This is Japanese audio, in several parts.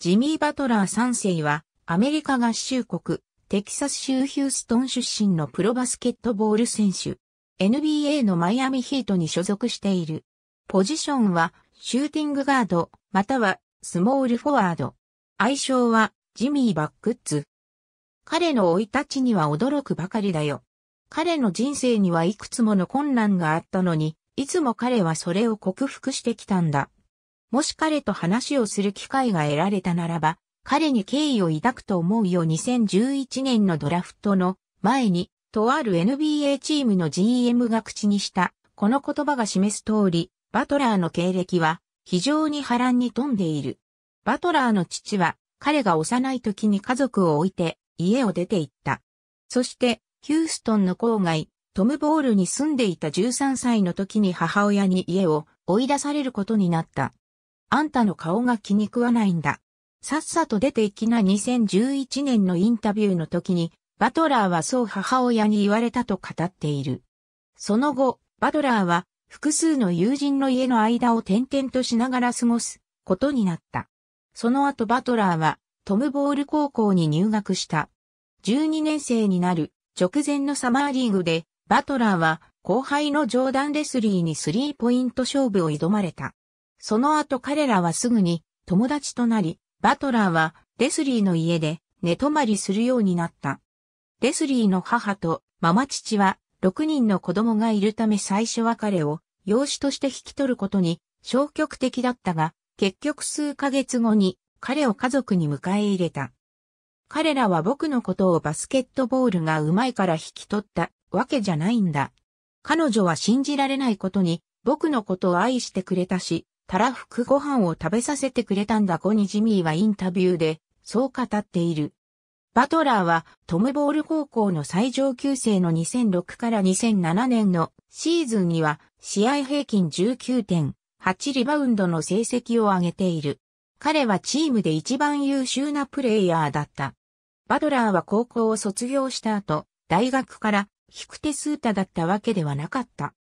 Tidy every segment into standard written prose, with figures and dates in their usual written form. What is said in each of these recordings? ジミー・バトラー3世は、アメリカ合衆国、テキサス州ヒューストン出身のプロバスケットボール選手。NBA のマイアミヒートに所属している。ポジションは、シューティングガード、または、スモールフォワード。愛称は、ジミー・バックッズ。彼の生い立ちには驚くばかりだよ。彼の人生にはいくつもの困難があったのに、いつも彼はそれを克服してきたんだ。もし彼と話をする機会が得られたならば、彼に敬意を抱くと思うよ。2011年のドラフトの前に、とある NBA チームの GM が口にした、この言葉が示す通り、バトラーの経歴は非常に波乱に富んでいる。バトラーの父は、彼が幼い時に家族を置いて、家を出て行った。そして、ヒューストンの郊外、トムボールに住んでいた13歳の時に母親に家を追い出されることになった。あんたの顔が気に食わないんだ。さっさと出て行きな。2011年のインタビューの時に、バトラーはそう母親に言われたと語っている。その後、バトラーは複数の友人の家の間を転々としながら過ごすことになった。その後バトラーは、トムボール高校に入学した。12年生になる直前のサマーリーグで、バトラーは後輩のジョーダン・レスリーにスリーポイント勝負を挑まれた。その後彼らはすぐに友達となり、バトラーはレスリーの家で寝泊まりするようになった。レスリーの母とママ父は6人の子供がいるため最初は彼を養子として引き取ることに消極的だったが、結局数ヶ月後に彼を家族に迎え入れた。彼らは僕のことをバスケットボールが上手いから引き取ったわけじゃないんだ。彼女は信じられないことに僕のことを愛してくれたし、たらふくご飯を食べさせてくれたんだ。5にジミーはインタビューでそう語っている。バトラーはトムボール高校の最上級生の2006から2007年のシーズンには試合平均 19.8 リバウンドの成績を上げている。彼はチームで一番優秀なプレイヤーだった。バトラーは高校を卒業した後、大学から引く手数多だったわけではなかった。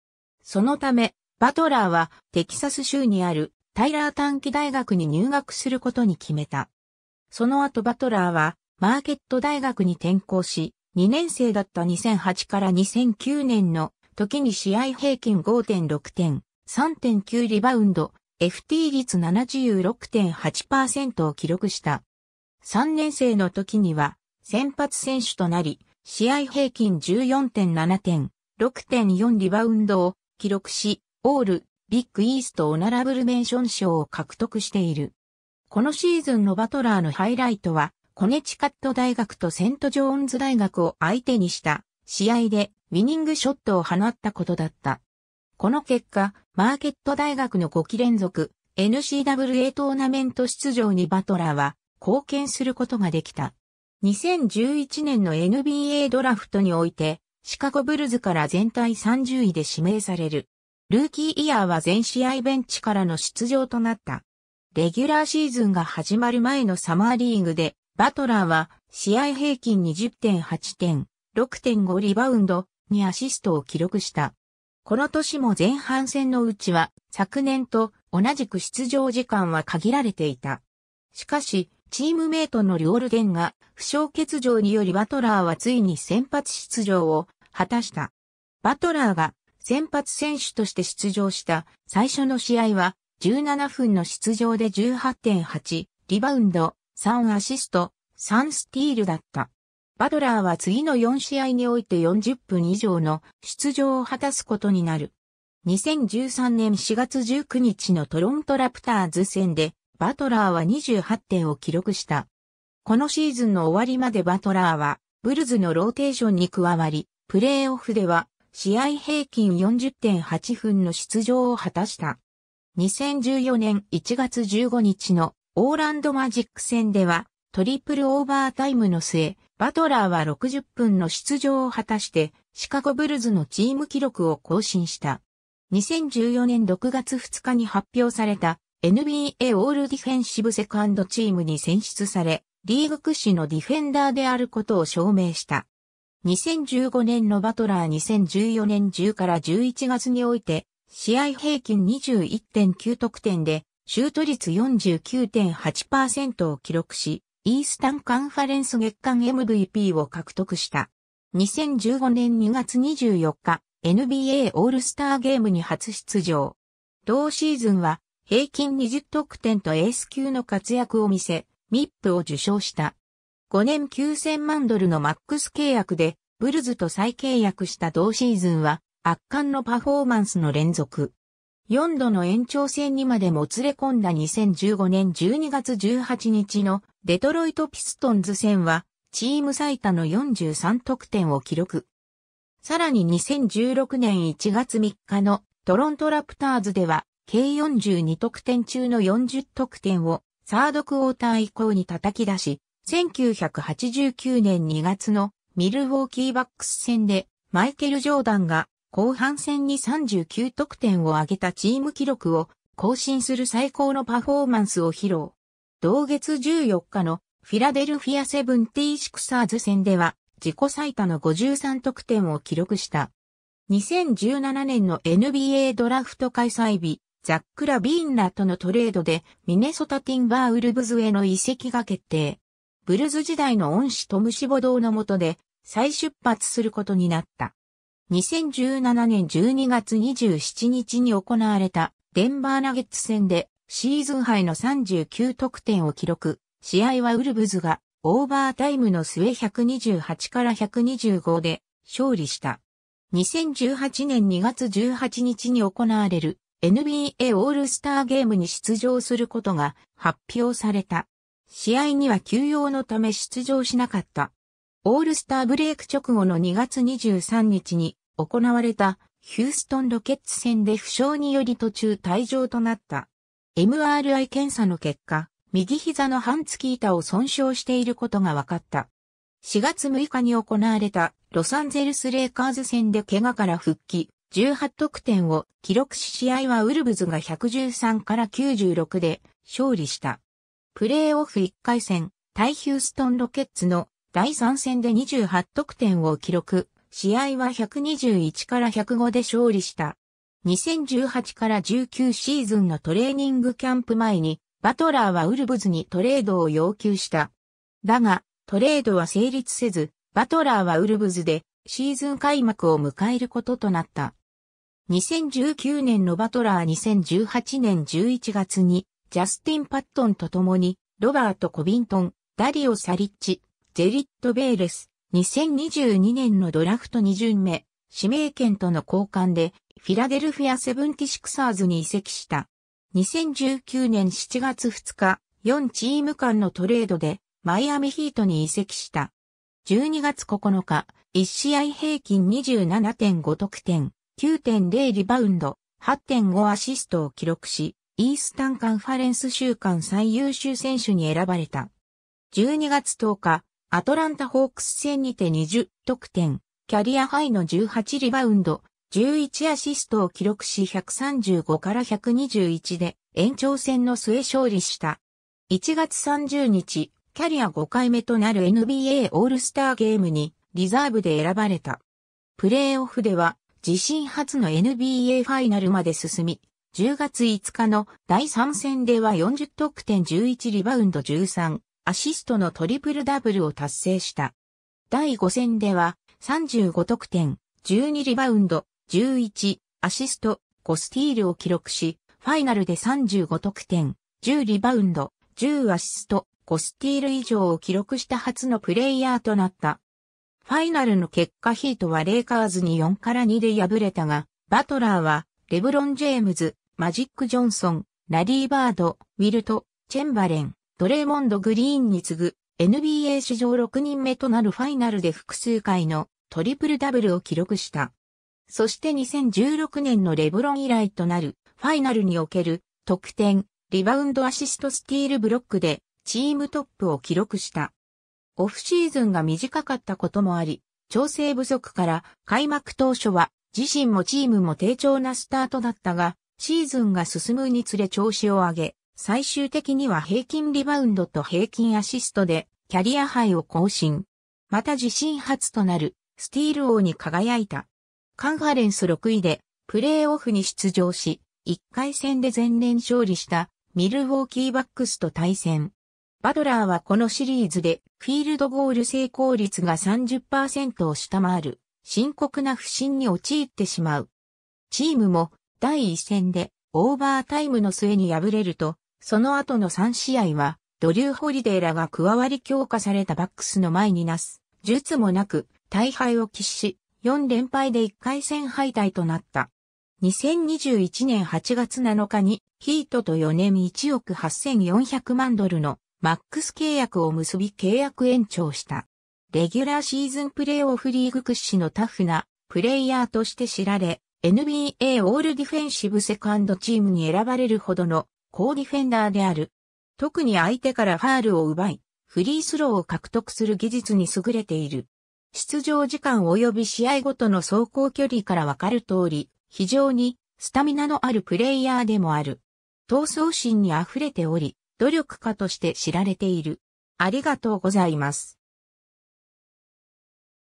そのため、バトラーはテキサス州にあるタイラー短期大学に入学することに決めた。その後バトラーはマーケット大学に転校し、2年生だった2008から2009年の時に試合平均 5.6 点、3.9 リバウンド、FT 率 76.8% を記録した。3年生の時には先発選手となり、試合平均 14.7 点、6.4 リバウンドを記録し、オール、ビッグイーストオナラブルメンション賞を獲得している。このシーズンのバトラーのハイライトは、コネチカット大学とセントジョーンズ大学を相手にした試合でウィニングショットを放ったことだった。この結果、マーケット大学の5期連続 NCAA トーナメント出場にバトラーは貢献することができた。2011年の NBA ドラフトにおいてシカゴブルズから全体30位で指名される。ルーキーイヤーは全試合ベンチからの出場となった。レギュラーシーズンが始まる前のサマーリーグでバトラーは試合平均 20.8 点、6.5 リバウンドにアシストを記録した。この年も前半戦のうちは昨年と同じく出場時間は限られていた。しかし、チームメイトのリオルデンが負傷欠場によりバトラーはついに先発出場を果たした。バトラーが先発選手として出場した最初の試合は17分の出場で 18.8 リバウンド、3アシスト、3スティールだった。バトラーは次の4試合において40分以上の出場を果たすことになる。2013年4月19日のトロントラプターズ戦でバトラーは28点を記録した。このシーズンの終わりまでバトラーはブルズのローテーションに加わり、プレーオフでは試合平均 40.8 分の出場を果たした。2014年1月15日のオーランドマジック戦ではトリプルオーバータイムの末、バトラーは60分の出場を果たしてシカゴブルズのチーム記録を更新した。2014年6月2日に発表された NBA オールディフェンシブセカンドチームに選出され、リーグ屈指のディフェンダーであることを証明した。2015年のバトラー2014年10から11月において、試合平均 21.9 得点で、シュート率 49.8% を記録し、イースタンカンファレンス月間 MVP を獲得した。2015年2月24日、NBA オールスターゲームに初出場。同シーズンは平均20得点とエース級の活躍を見せ、MIP を受賞した。5年9000万ドルのマックス契約で、ブルズと再契約した同シーズンは、圧巻のパフォーマンスの連続。4度の延長戦にまでもつれ込んだ2015年12月18日のデトロイトピストンズ戦は、チーム最多の43得点を記録。さらに2016年1月3日のトロントラプターズでは、計42得点中の40得点をサードクォーター以降に叩き出し、1989年2月のミルウォーキーバックス戦でマイケル・ジョーダンが後半戦に39得点を挙げたチーム記録を更新する最高のパフォーマンスを披露。同月14日のフィラデルフィアセブンティシクサーズ戦では自己最多の53得点を記録した。2017年の NBA ドラフト開催日、ザック・ラビーンらとのトレードでミネソタ・ティンバーウルブズへの移籍が決定。ブルズ時代の恩師トム・シボドーの下で再出発することになった。2017年12月27日に行われたデンバーナゲッツ戦でシーズンハイの39得点を記録。試合はウルブズがオーバータイムの末128-125で勝利した。2018年2月18日に行われる NBA オールスターゲームに出場することが発表された。試合には休養のため出場しなかった。オールスターブレイク直後の2月23日に行われたヒューストンロケッツ戦で負傷により途中退場となった。MRI 検査の結果、右膝の半月板を損傷していることが分かった。4月6日に行われたロサンゼルスレイカーズ戦で怪我から復帰、18得点を記録し試合はウルブズが113-96で勝利した。プレーオフ1回戦、対ヒューストンロケッツの第3戦で28得点を記録、試合は121-105で勝利した。2018-19シーズンのトレーニングキャンプ前に、バトラーはウルブズにトレードを要求した。だが、トレードは成立せず、バトラーはウルブズでシーズン開幕を迎えることとなった。2019年のバトラー2018年11月に、ジャスティン・パットンと共に、ロバート・コビントン、ダリオ・サリッチ、ゼリット・ベーレス、2022年のドラフト2巡目、指名権との交換で、フィラデルフィア・セブンティシクサーズに移籍した。2019年7月2日、4チーム間のトレードで、マイアミヒートに移籍した。12月9日、1試合平均 27.5 得点、9.0 リバウンド、8.5 アシストを記録し、イースタンカンファレンス週間最優秀選手に選ばれた。12月10日、アトランタ・ホークス戦にて20得点、キャリアハイの18リバウンド、11アシストを記録し135-121で延長戦の末勝利した。1月30日、キャリア5回目となる NBA オールスターゲームにリザーブで選ばれた。プレーオフでは自身初の NBA ファイナルまで進み、10月5日の第3戦では40得点11リバウンド13アシストのトリプルダブルを達成した。第5戦では35得点12リバウンド11アシスト5スティールを記録し、ファイナルで35得点10リバウンド10アシスト5スティール以上を記録した初のプレイヤーとなった。ファイナルの結果ヒートはレイカーズに4-2で敗れたが、バトラーはレブロン・ジェームズ、マジック・ジョンソン、ラリー・バード、ウィルト、チェンバレン、ドレイモンド・グリーンに次ぐ NBA 史上6人目となるファイナルで複数回のトリプルダブルを記録した。そして2016年のレブロン以来となるファイナルにおける得点、リバウンドアシストスティールブロックでチームトップを記録した。オフシーズンが短かったこともあり、調整不足から開幕当初は自身もチームも低調なスタートだったが、シーズンが進むにつれ調子を上げ、最終的には平均リバウンドと平均アシストでキャリアハイを更新。また自身初となるスティール王に輝いた。カンファレンス6位でプレーオフに出場し、1回戦で前年勝利した。ミルウォーキーバックスと対戦。バトラーはこのシリーズでフィールドゴール成功率が 30% を下回る深刻な不振に陥ってしまう。チームも第1戦でオーバータイムの末に敗れると、その後の3試合はドリュー・ホリデーらが加わり強化されたバックスの前になす術もなく大敗を喫し、4連敗で1回戦敗退となった。2021年8月7日にヒートと4年1億8400万ドルのマックス契約を結び契約延長した。レギュラーシーズンプレーオフリーグ屈指のタフなプレイヤーとして知られ、NBA オールディフェンシブセカンドチームに選ばれるほどの好ディフェンダーである。特に相手からファールを奪い、フリースローを獲得する技術に優れている。出場時間及び試合ごとの走行距離からわかる通り、非常にスタミナのあるプレイヤーでもある。闘争心に溢れており、努力家として知られている。ありがとうございます。